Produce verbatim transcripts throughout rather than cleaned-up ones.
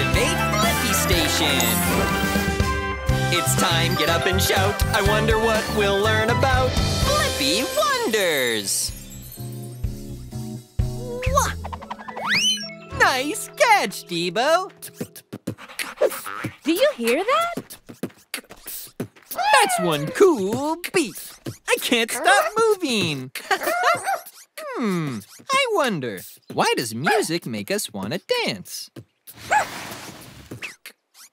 activate Blippi Station. It's time, get up and shout. I wonder what we'll learn about Blippi Wonders. Wah. Nice catch, Deebo. Do you hear that? That's one cool beat. I can't stop moving. Hmm, I wonder, why does music make us want to dance?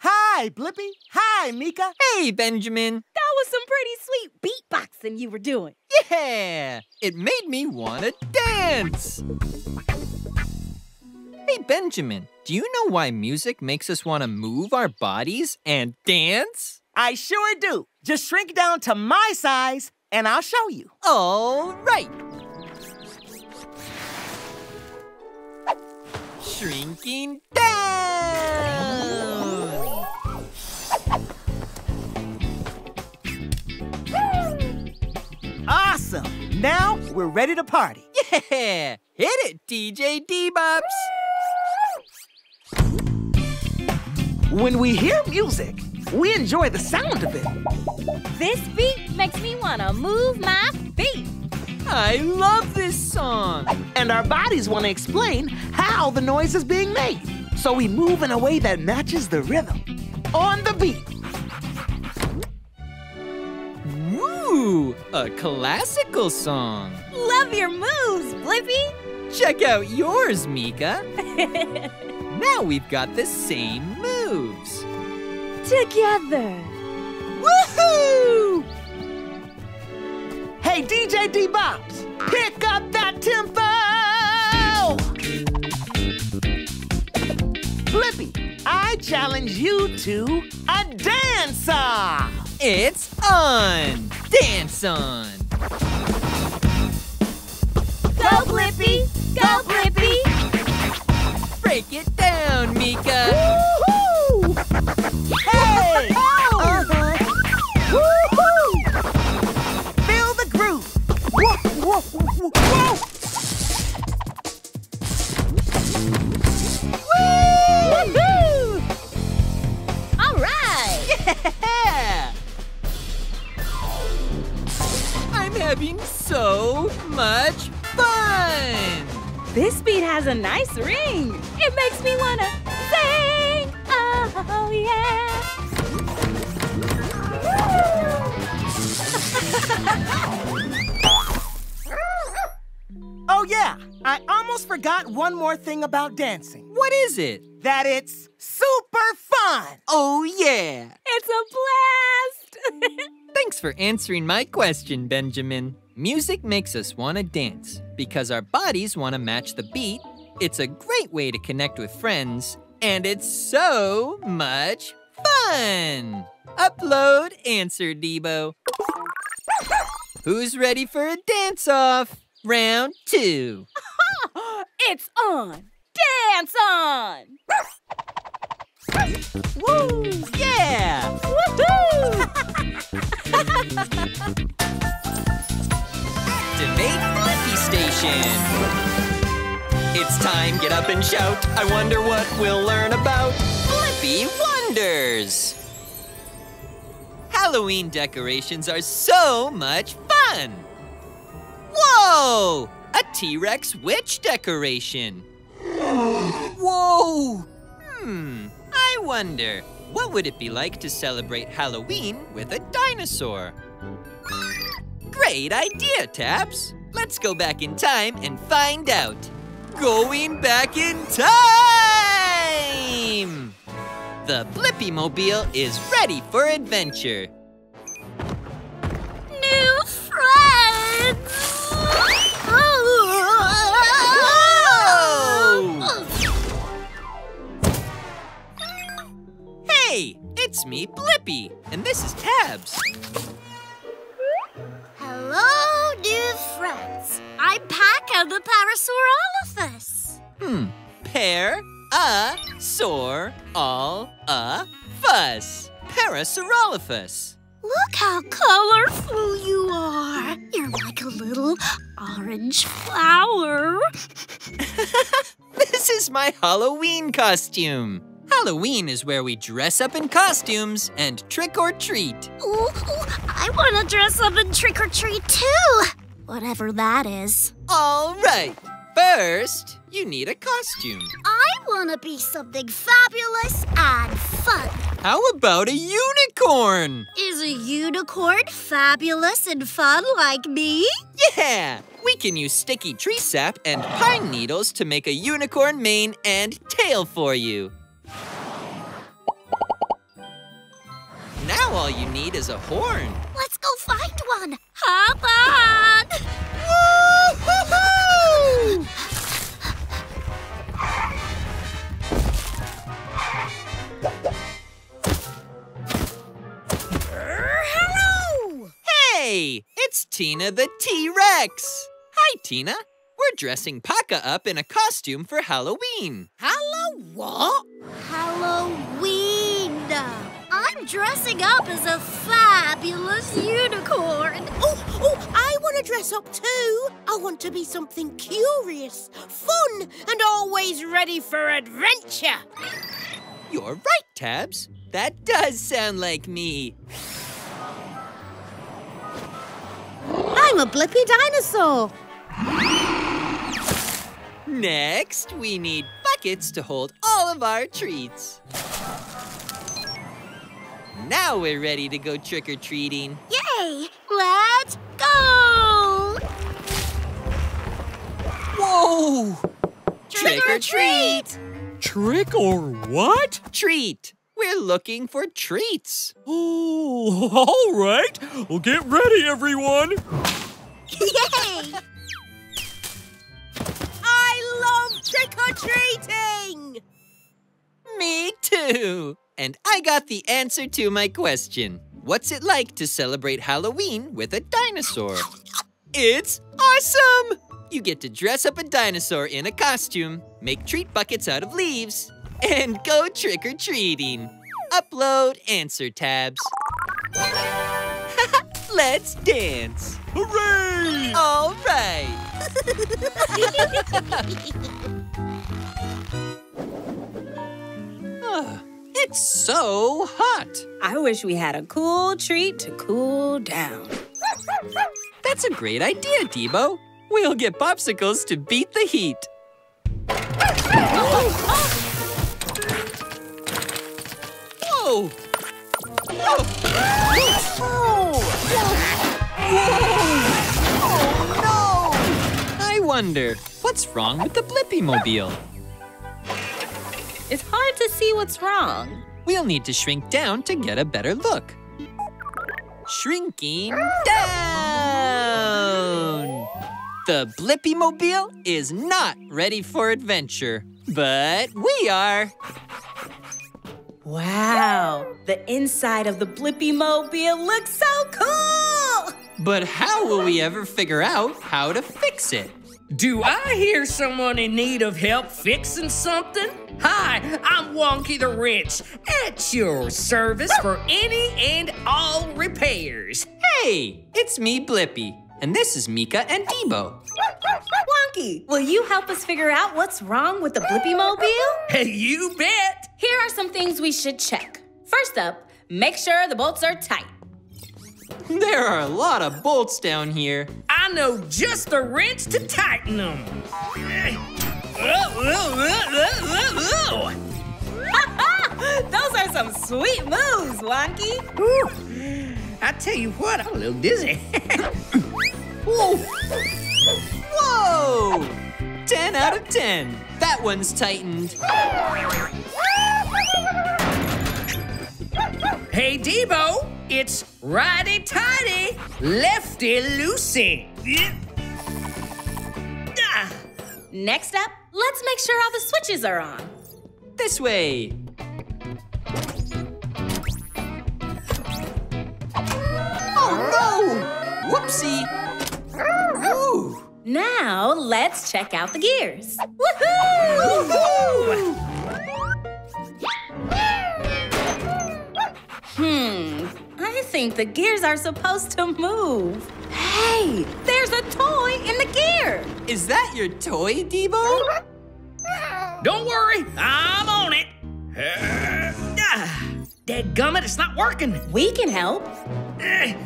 Hi, Blippi. Hi, Mika. Hey, Benjamin. That was some pretty sweet beatboxing you were doing. Yeah, it made me want to dance. Hey, Benjamin, do you know why music makes us want to move our bodies and dance? I sure do. Just shrink down to my size, and I'll show you. All right. Shrinking down. Awesome. Now we're ready to party. Yeah. Hit it, D J D-Bops. When we hear music, we enjoy the sound of it. This beat makes me want to move my feet. I love this song. And our bodies want to explain how the noise is being made. So we move in a way that matches the rhythm. On the beat. Woo, a classical song. Love your moves, Blippi. Check out yours, Mika. Now we've got the same moves. Together. Woohoo! Hey, D J D-Bops, pick up that tempo! Blippi, I challenge you to a dance-off. It's on! Dance on! Go, Blippi! Go, Blippi! Break it down, Mika! Woo-hoo! Hey! Uh-huh. Woo-hoo! Feel the groove. Whoa, whoa, whoa, whoa! Woo! Woo-hoo! All right! Yeah! I'm having so much fun! This beat has a nice ring. It makes me wanna sing. Oh, yeah. Oh, yeah. I almost forgot one more thing about dancing. What is it? That it's super fun. Oh, yeah. It's a blast. Thanks for answering my question, Benjamin. Music makes us want to dance because our bodies want to match the beat. It's a great way to connect with friends. And it's so much fun! Upload answer, Deebo. Who's ready for a dance-off? Round two. It's on! Dance on! Woo! Yeah! Woohoo! Activate Blippi Station. It's time, get up and shout. I wonder what we'll learn about Blippi Wonders. Halloween decorations are so much fun. Whoa, a T-Rex witch decoration. Whoa, hmm, I wonder, what would it be like to celebrate Halloween with a dinosaur? Great idea, Tabs. Let's go back in time and find out. Going back in time! The Blippi Mobile is ready for adventure. New friends! Whoa! Hey, it's me, Blippi, and this is Tabs. Hello, new friends. I'm Paca the Parasaurolophus. Hmm. Pair-a-sor-all-a-fuss. Parasaurolophus. Look how colorful you are. You're like a little orange flower. This is my Halloween costume. Halloween is where we dress up in costumes and trick or treat. Ooh, I want to dress up and trick or treat too. Whatever that is. All right. First, you need a costume. I want to be something fabulous and fun. How about a unicorn? Is a unicorn fabulous and fun like me? Yeah! We can use sticky tree sap and pine needles to make a unicorn mane and tail for you. Now all you need is a horn. Let's go find one. Hop on! Woo-hoo-hoo! Hello! Hey, it's Tina the T-Rex. Hi, Tina. We're dressing Paca up in a costume for Halloween. Hallow what? Halloween. I'm dressing up as a fabulous unicorn. Oh, oh, I want to dress up too. I want to be something curious, fun, and always ready for adventure. You're right, Tabs. That does sound like me. I'm a Blippi dinosaur. Next, we need buckets to hold all of our treats. Now we're ready to go trick-or-treating. Yay! Let's go! Whoa! Trick, trick or treat. treat! Trick or what? Treat. We're looking for treats. Oh, all right. Well, get ready, everyone. Yay! I love trick-or-treating! Me too. And I got the answer to my question. What's it like to celebrate Halloween with a dinosaur? It's awesome! You get to dress up a dinosaur in a costume, make treat buckets out of leaves, and go trick-or-treating. Upload answer, Tabs. Let's dance. Hooray! All right. Oh, it's so hot. I wish we had a cool treat to cool down. That's a great idea, Deebo. We'll get popsicles to beat the heat. Oh, oh. Whoa! Whoa! Whoa! Oh, no! I wonder, what's wrong with the Blippi Mobile? It's hard to see what's wrong. We'll need to shrink down to get a better look. Shrinking down! The Blippi Mobile is not ready for adventure, but we are. Wow, the inside of the Blippi Mobile looks so cool! But how will we ever figure out how to fix it? Do I hear someone in need of help fixing something? Hi, I'm Wonky the Wrench, at your service for any and all repairs. Hey, it's me, Blippi, and this is Mika and Deebo. Wonky, will you help us figure out what's wrong with the Blippi Mobile? You bet! Here are some things we should check. First up, make sure the bolts are tight. There are a lot of bolts down here. I know just the wrench to tighten them. Those are some sweet moves, Wonky. Ooh, I tell you what, I'm a little dizzy. Whoa. Whoa! Ten out of ten. That one's tightened. Hey, Deebo, it's righty-tighty, lefty-loosey. Next up, let's make sure all the switches are on. This way. Oh, no! Whoopsie. Ooh. Now, let's check out the gears. Woohoo! Woohoo! Hmm, I think the gears are supposed to move. Hey, there's a toy in the gear! Is that your toy, Deebo? Don't worry, I'm on it. Dadgummit, it's not working. We can help. It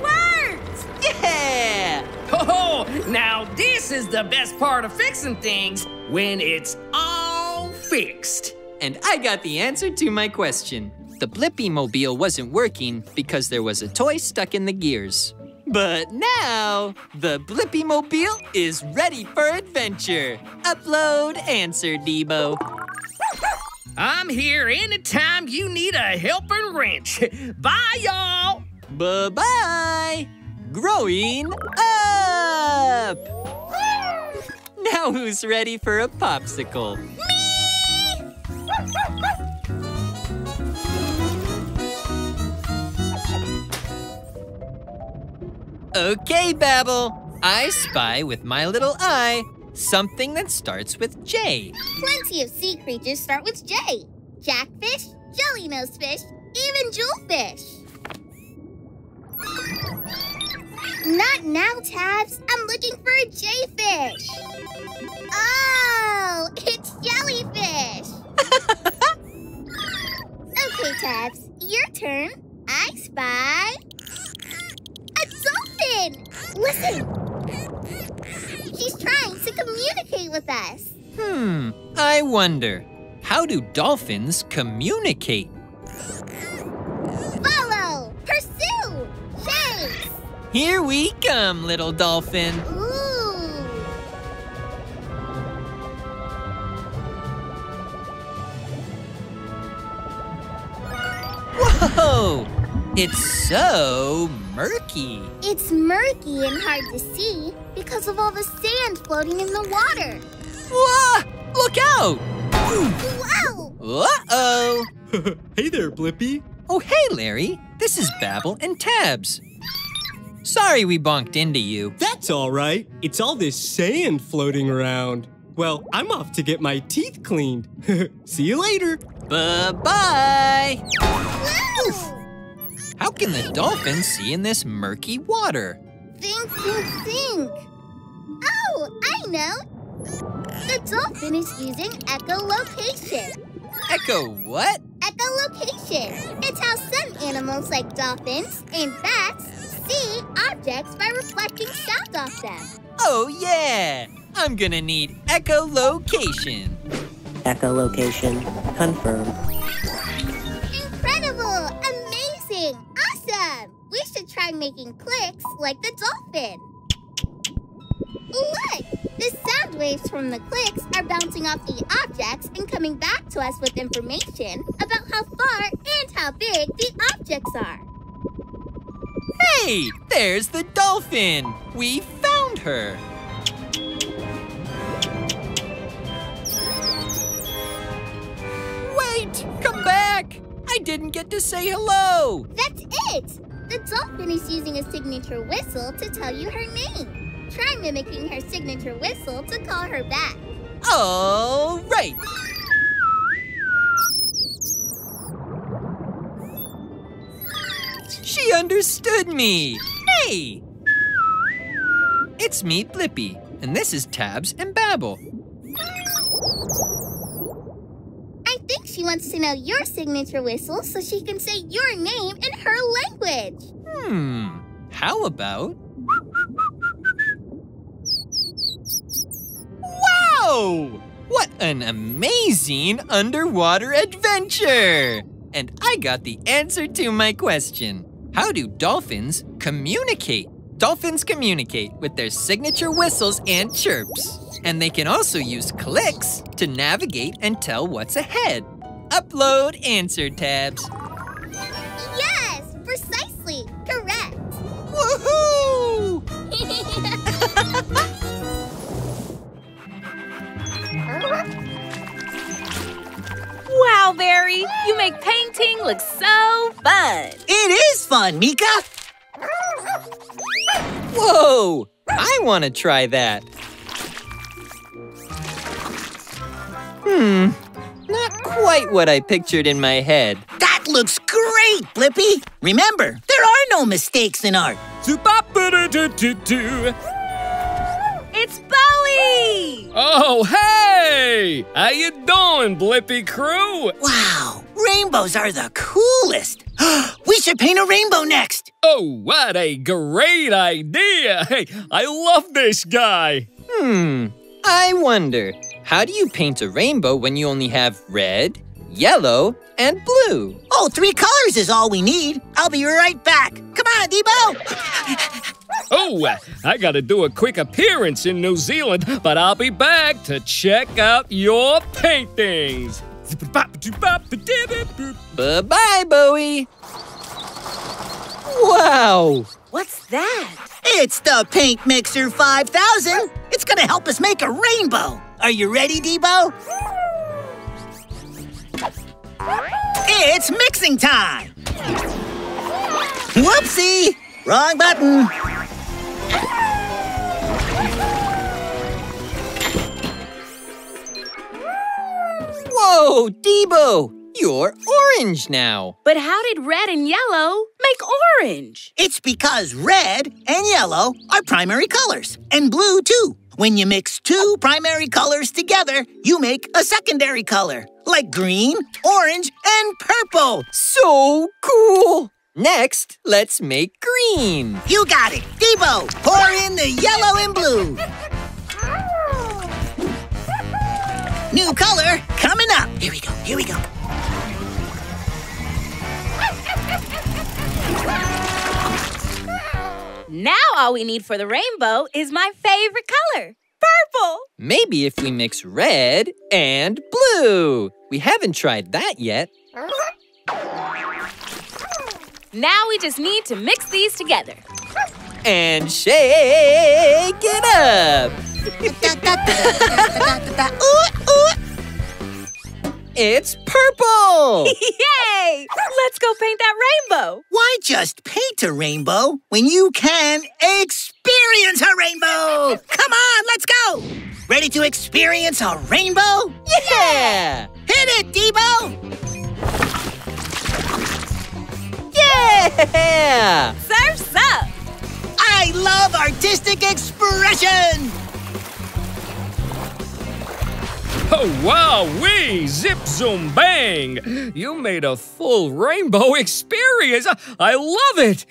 worked! Yeah! Oh, now this is the best part of fixing things, when it's all fixed. And I got the answer to my question. The Blippi Mobile wasn't working because there was a toy stuck in the gears. But now, the Blippi Mobile is ready for adventure. Upload answer, Deebo. I'm here anytime you need a helping wrench. Bye, y'all. Bye-bye. Growing up. Now who's ready for a popsicle? Me! Okay, Babble, I spy with my little eye something that starts with J. Plenty of sea creatures start with J. Jackfish, jellymosefish, even jewelfish. Not now, Tabs. I'm looking for a J-fish. Oh, it's jellyfish. Okay, Tabs, your turn. I spy... Listen! She's trying to communicate with us. Hmm, I wonder, how do dolphins communicate? Follow! Pursue! Chase! Here we come, little dolphin. Ooh! Whoa! It's so murky. It's murky and hard to see because of all the sand floating in the water. Whoa! Look out! Whoa! Uh-oh! Hey there, Blippi. Oh, hey, Larry. This is Babble and Tabs. Sorry we bonked into you. That's all right. It's all this sand floating around. Well, I'm off to get my teeth cleaned. See you later. Bye-bye. How can the dolphins see in this murky water? Think, think, think! Oh, I know! The dolphin is using echolocation. Echo what? Echolocation. It's how some animals like dolphins and bats see objects by reflecting sound off them. Oh, yeah! I'm gonna need echolocation. Echolocation confirmed. Incredible! Awesome! We should try making clicks like the dolphin. Look! The sound waves from the clicks are bouncing off the objects and coming back to us with information about how far and how big the objects are. Hey! There's the dolphin! We found her! Wait! Come back! I didn't get to say hello! That's it! The dolphin is using a signature whistle to tell you her name. Try mimicking her signature whistle to call her back. All right! She understood me! Hey! It's me, Blippi, and this is Tabs and Babble. I think she wants to know your signature whistle so she can say your name in her language. Hmm, how about... Wow! What an amazing underwater adventure! And I got the answer to my question. How do dolphins communicate? Dolphins communicate with their signature whistles and chirps. And they can also use clicks to navigate and tell what's ahead. Upload answer, Tabs. Yes, precisely, correct. Woohoo! Wow, Barry, you make painting look so fun. It is fun, Mika. Whoa, I want to try that. Hmm, not quite what I pictured in my head. That looks great, Blippi! Remember, there are no mistakes in art. It's Bowie! Oh, hey! How you doing, Blippi crew? Wow, rainbows are the coolest. We should paint a rainbow next. Oh, what a great idea. Hey, I love this guy. Hmm, I wonder, how do you paint a rainbow when you only have red, yellow, and blue? Oh, three colors is all we need. I'll be right back. Come on, Deebo. Oh, I gotta do a quick appearance in New Zealand, but I'll be back to check out your paintings. Bye-bye, Bowie. Wow. What's that? It's the Paint Mixer five thousand. It's gonna help us make a rainbow. Are you ready, Deebo? It's mixing time. Whoopsie. Wrong button. Whoa, Deebo! You're orange now. But how did red and yellow make orange? It's because red and yellow are primary colors, and blue too. When you mix two primary colors together, you make a secondary color, like green, orange, and purple. So cool. Next, let's make green. You got it. Deebo, pour in the yellow and blue. New color coming up. Here we go, here we go. Now all we need for the rainbow is my favorite color, purple. Maybe if we mix red and blue. We haven't tried that yet. Now we just need to mix these together. And shake it up. It's purple. Yay! Let's go paint that rainbow. Why just paint a rainbow when you can experience a rainbow? Come on, let's go. Ready to experience a rainbow? Yeah! Hit it, Deebo. Yeah! Surf's up! I love artistic expression! Oh, wow-wee! Zip, zoom, bang! You made a full rainbow experience! I love it!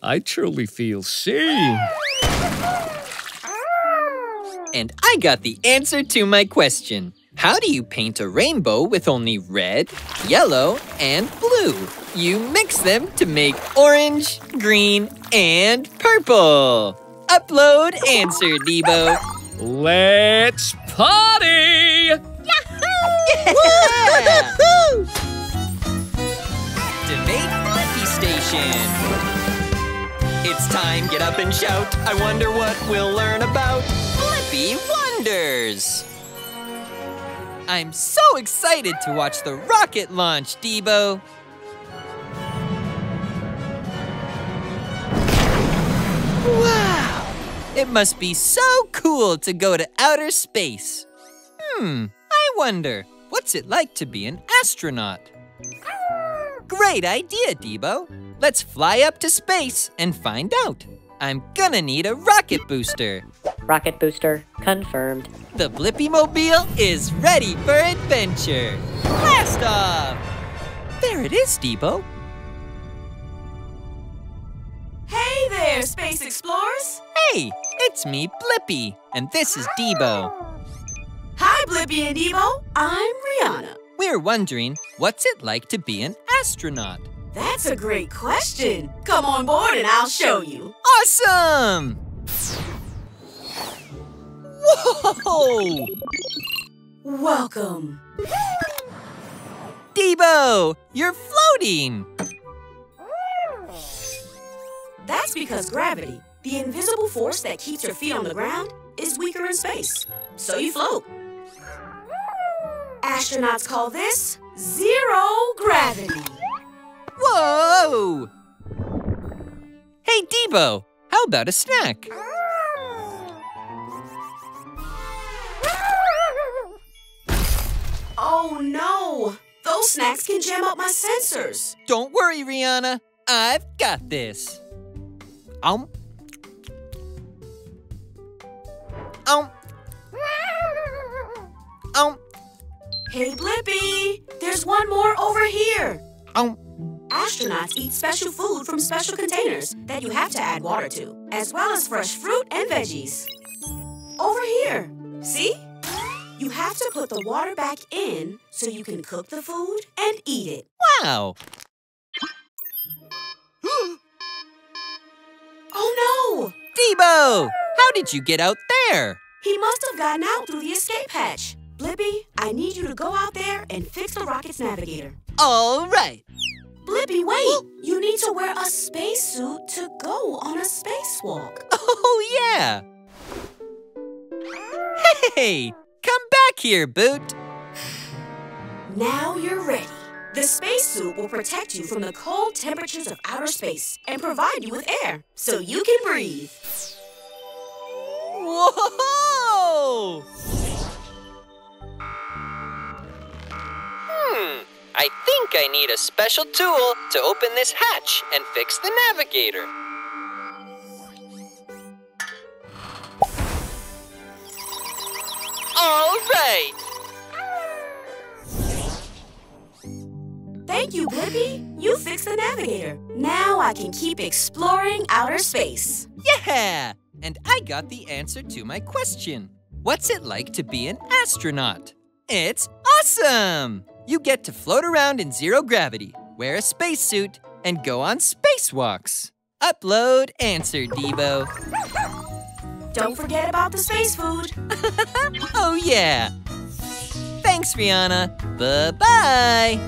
I truly feel seen. And I got the answer to my question. How do you paint a rainbow with only red, yellow, and blue? You mix them to make orange, green, and purple. Upload answer, Deebo. Let's party! Yahoo! To make Blippi Station. It's time, get up and shout. I wonder what we'll learn about Blippi Wonders. I'm so excited to watch the rocket launch, Deebo. Wow! It must be so cool to go to outer space. Hmm, I wonder, what's it like to be an astronaut? Great idea, Deebo. Let's fly up to space and find out. I'm gonna need a rocket booster. Rocket booster confirmed. The Blippi Mobile is ready for adventure. Blast off! There it is, Deebo. Hey there, Space Explorers! Hey, it's me, Blippi, and this is Deebo. Hi, Blippi and Deebo. I'm Rihanna. We're wondering, what's it like to be an astronaut? That's a great question. Come on board and I'll show you. Awesome! Whoa! Welcome. Deebo, you're floating. That's because gravity, the invisible force that keeps your feet on the ground, is weaker in space, so you float. Astronauts call this zero gravity. Whoa! Hey, Deebo, how about a snack? Oh, no! Those snacks can jam up my sensors. Don't worry, Rihanna. I've got this. Um. Um. Hey, Blippi! There's one more over here! Um. Astronauts eat special food from special containers that you have to add water to, as well as fresh fruit and veggies. Over here! See? You have to put the water back in so you can cook the food and eat it. Wow! Oh, no! Deebo! How did you get out there? He must have gotten out through the escape hatch. Blippi, I need you to go out there and fix the rocket's navigator. All right. Blippi, wait. You need to wear a spacesuit to go on a spacewalk. Oh, yeah. Hey, come back here, Boot. Now you're ready. The spacesuit will protect you from the cold temperatures of outer space and provide you with air so you can breathe. Whoa! Hmm, I think I need a special tool to open this hatch and fix the navigator. All right! Thank you, Blippi. You fixed the navigator. Now I can keep exploring outer space. Yeah! And I got the answer to my question. What's it like to be an astronaut? It's awesome! You get to float around in zero gravity, wear a spacesuit, and go on spacewalks. Upload answer, Deebo. Don't forget about the space food. Oh, yeah. Thanks, Rihanna. Bye-bye.